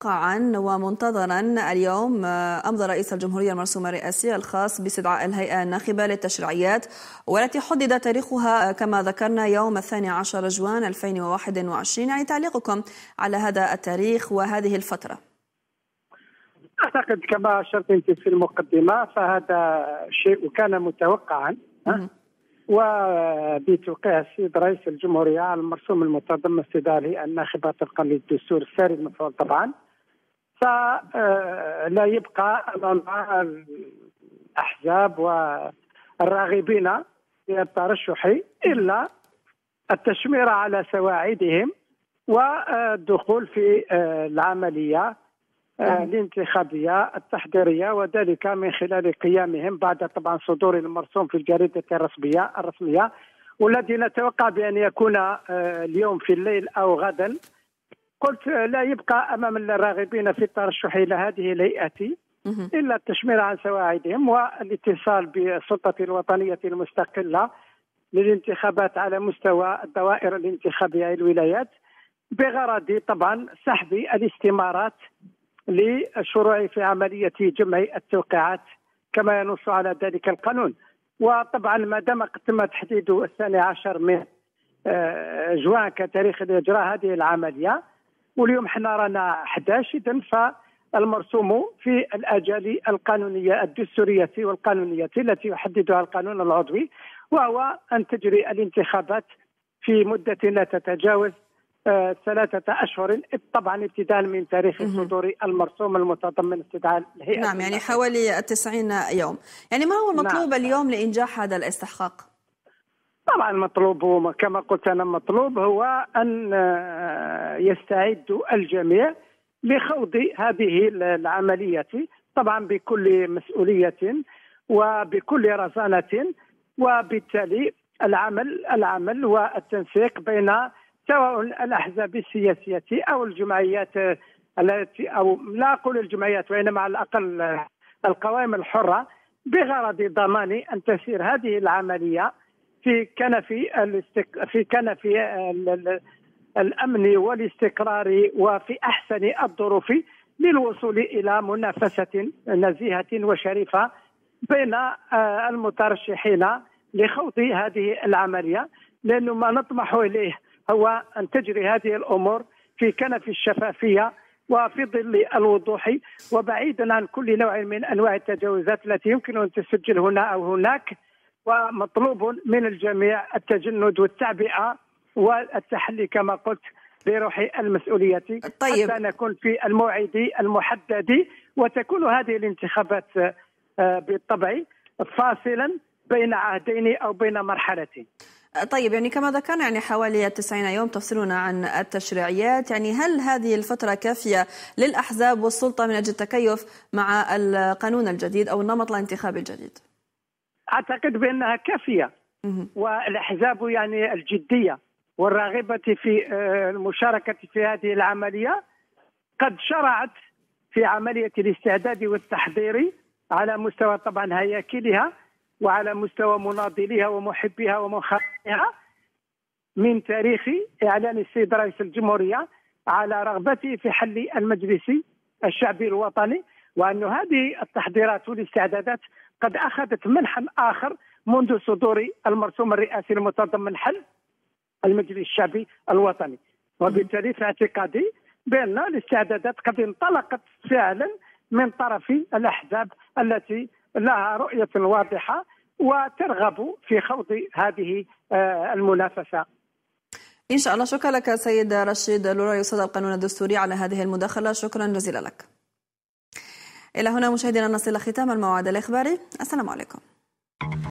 قطعاً ومنتظراً اليوم أمضى رئيس الجمهورية المرسوم الرئاسي الخاص باستدعاء الهيئة الناخبة للتشريعات والتي حدد تاريخها كما ذكرنا يوم 12 جوان 2021. يعني تعليقكم على هذا التاريخ وهذه الفترة؟ أعتقد كما أشرت أنت في المقدمة فهذا شيء كان متوقعاً وبتوقيع السيد رئيس الجمهورية على المرسوم المتضمن استدعاء الهيئة الناخبة طبقاً للدستور الساري المفعول طبعاً، فلا يبقى مع الأحزاب والراغبين في الترشح إلا التشمير على سواعدهم والدخول في العملية الانتخابية التحضيرية، وذلك من خلال قيامهم بعد طبعا صدور المرسوم في الجريدة الرسمية والذي نتوقع بأن يكون اليوم في الليل أو غدا. قلت لا يبقى أمام الراغبين في الترشح إلى هذه الهيئة إلا التشمير عن سواعدهم والاتصال بالسلطة الوطنية المستقلة للانتخابات على مستوى الدوائر الانتخابية الولايات بغرض طبعا سحب الاستمارات للشروع في عملية جمع التوقيعات كما ينص على ذلك القانون. وطبعا ما دام تم تحديد 12 من جوان كتاريخ لإجراء هذه العملية واليوم حنا رانا 11، إذن فالمرسوم في الأجال القانونية الدستورية والقانونية التي يحددها القانون العضوي، وهو أن تجري الانتخابات في مدة لا تتجاوز 3 أشهر طبعا ابتداء من تاريخ صدور المرسوم المتضمن استدعاء الهيئة. نعم، يعني حوالي 90 يوم. يعني ما هو المطلوب اليوم لإنجاح هذا الاستحقاق؟ طبعا المطلوب كما قلت أنا المطلوب هو أن يستعد الجميع لخوض هذه العملية طبعا بكل مسؤولية وبكل رزانة، وبالتالي العمل والتنسيق بين سواء الأحزاب السياسية أو الجمعيات التي أو لا أقول الجمعيات وإنما على الأقل القوائم الحرة بغرض ضمان أن تسير هذه العملية في كنف الأمن والاستقرار وفي أحسن الظروف للوصول إلى منافسة نزيهة وشريفة بين المترشحين لخوض هذه العملية، لأنه ما نطمح إليه هو أن تجري هذه الأمور في كنف الشفافية وفي ظل الوضوح وبعيدا عن كل نوع من أنواع التجاوزات التي يمكن أن تسجل هنا أو هناك. ومطلوب من الجميع التجند والتعبئة والتحلي كما قلت بروح المسؤولية. طيب. حتى نكون في الموعد المحدد وتكون هذه الانتخابات بالطبع فاصلا بين عهدين أو بين مرحلتين. طيب، يعني كما ذكرنا يعني حوالي 90 يوم تفصلنا عن التشريعات، يعني هل هذه الفترة كافية للأحزاب والسلطة من أجل التكيف مع القانون الجديد أو النمط الانتخابي الجديد؟ أعتقد بأنها كافية، والأحزاب يعني الجدية والراغبة في المشاركة في هذه العملية قد شرعت في عملية الاستعداد والتحضير على مستوى طبعا هياكلها وعلى مستوى مناضليها ومحبيها ومخالفيها من تاريخ إعلان السيد رئيس الجمهورية على رغبته في حل المجلس الشعبي الوطني، وأن هذه التحضيرات والاستعدادات قد أخذت منحى آخر منذ صدور المرسوم الرئاسي المتضمن حل المجلس الشعبي الوطني. وبالتالي في اعتقادي بأن الاستعدادات قد انطلقت فعلا من طرف الأحزاب التي لها رؤية واضحة وترغب في خوض هذه المنافسة إن شاء الله. شكرا لك سيد رشيد لورا يصدر القانون الدستوري على هذه المداخلة، شكرا جزيلا لك. إلى هنا مشاهدينا نصل إلى ختام الموعد الإخباري، السلام عليكم.